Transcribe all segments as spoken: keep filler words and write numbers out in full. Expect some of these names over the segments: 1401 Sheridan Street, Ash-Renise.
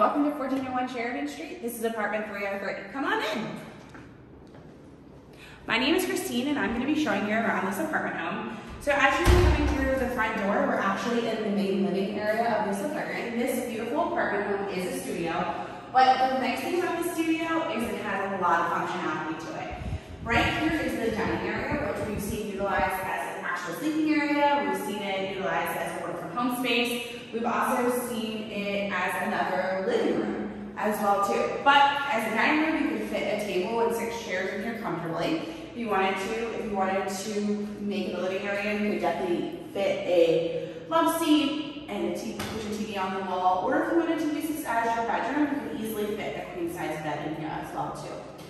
welcome to fourteen oh one Sheridan Street. This is apartment three oh three. Come on in. My name is Christine and I'm going to be showing you around this apartment home. So as you're coming through the front door, we're actually in the main living area of this apartment. This beautiful apartment home is a studio, but the nice thing about the studio is it has a lot of functionality to it. Right here is the dining area, which we've seen utilized as an actual sleeping area. We've seen it utilized as a work from home space. We've also seen it as another living room as well too. But as a dining room, you can fit a table and six chairs in here comfortably. If you wanted to, if you wanted to make it a living area, you could definitely fit a love seat and a T V, push a T V on the wall. Or if you wanted to use this as your bedroom, you could easily fit a queen size bed in here as well too.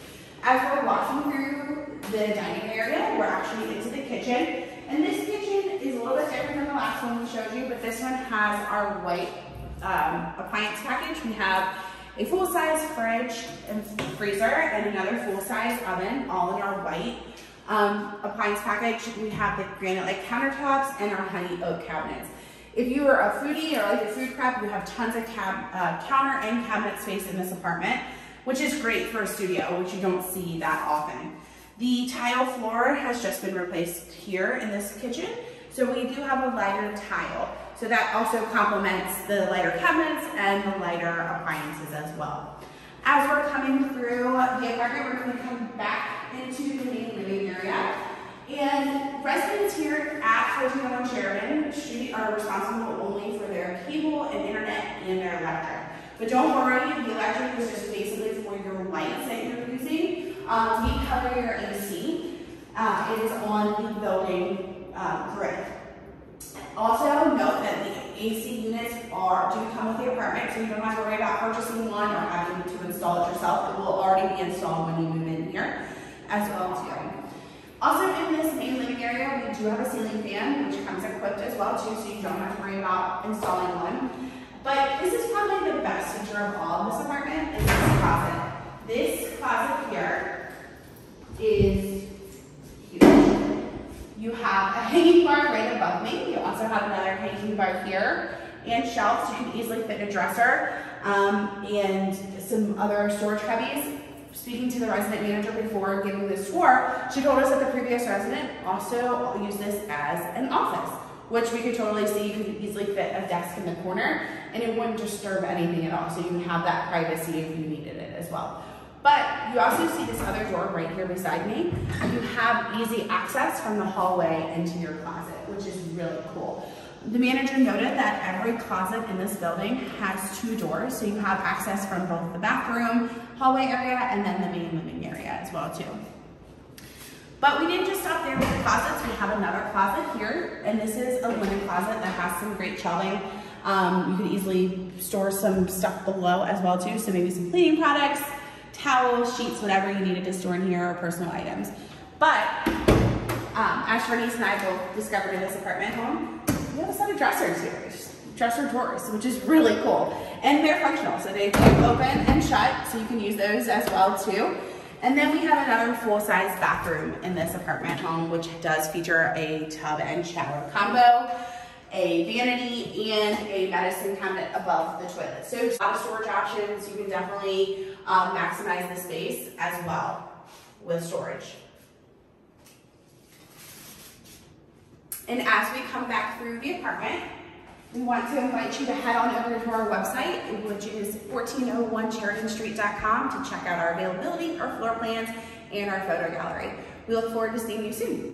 As we're walking through the dining area, we're actually into the kitchen. And this kitchen is a little bit different than the last one we showed you, but this one has our white um, appliance package. We have a full-size fridge and freezer and another full-size oven, all in our white um, appliance package. We have the granite like countertops and our honey oak cabinets. If you are a foodie or like a food prep, we have tons of cab uh, counter and cabinet space in this apartment, which is great for a studio, which you don't see that often. The tile floor has just been replaced here in this kitchen, so we do have a lighter tile. So that also complements the lighter cabinets and the lighter appliances as well. As we're coming through the apartment, we're going to come back into the main living area. And residents here at fourteen oh one Sheridan Street are responsible only for their cable and internet and their electric. But don't worry, the electric is just basically for your lights that you're using. Um, we cover your A C. Uh, it is on the building uh, grid. Also, note that the A C units are do come with the apartment, so you don't have to worry about purchasing one or having to install it yourself. It will already be installed when you move in here, as well too. Also, in this main living area, we do have a ceiling fan, which comes equipped as well too, so you don't have to worry about installing one. But this is probably the best feature of all of this apartment is this closet. This closet here is huge. You have a hanging bar right above me. You also have another hanging bar here and shelves. You can easily fit a dresser um, and some other storage cubbies. Speaking to the resident manager before giving this tour, she told us that the previous resident also used this as an office, which we could totally see. You could easily fit a desk in the corner and it wouldn't disturb anything at all. So you can have that privacy if you needed it as well. But you also see this other door right here beside me. You have easy access from the hallway into your closet, which is really cool. The manager noted that every closet in this building has two doors, so you have access from both the bathroom, hallway area, and then the main living area as well too. But we didn't just stop there with the closets. We have another closet here, and this is a linen closet that has some great shelving. Um, you could easily store some stuff below as well too, so maybe some cleaning products, towels, sheets, whatever you needed to store in here, or personal items. But um, Ash-Renise and I both discovered in this apartment home, we have a set of dressers here, dresser drawers, which is really cool. And they're functional, so they can open and shut, so you can use those as well too. And then we have another full-size bathroom in this apartment home, which does feature a tub and shower combo, a vanity, and a medicine cabinet above the toilet. So a lot of storage options. You can definitely um, maximize the space as well with storage. And as we come back through the apartment, we want to invite you to head on over to our website, which is fourteen oh one Sheridan Street dot com, to check out our availability, our floor plans, and our photo gallery. We look forward to seeing you soon.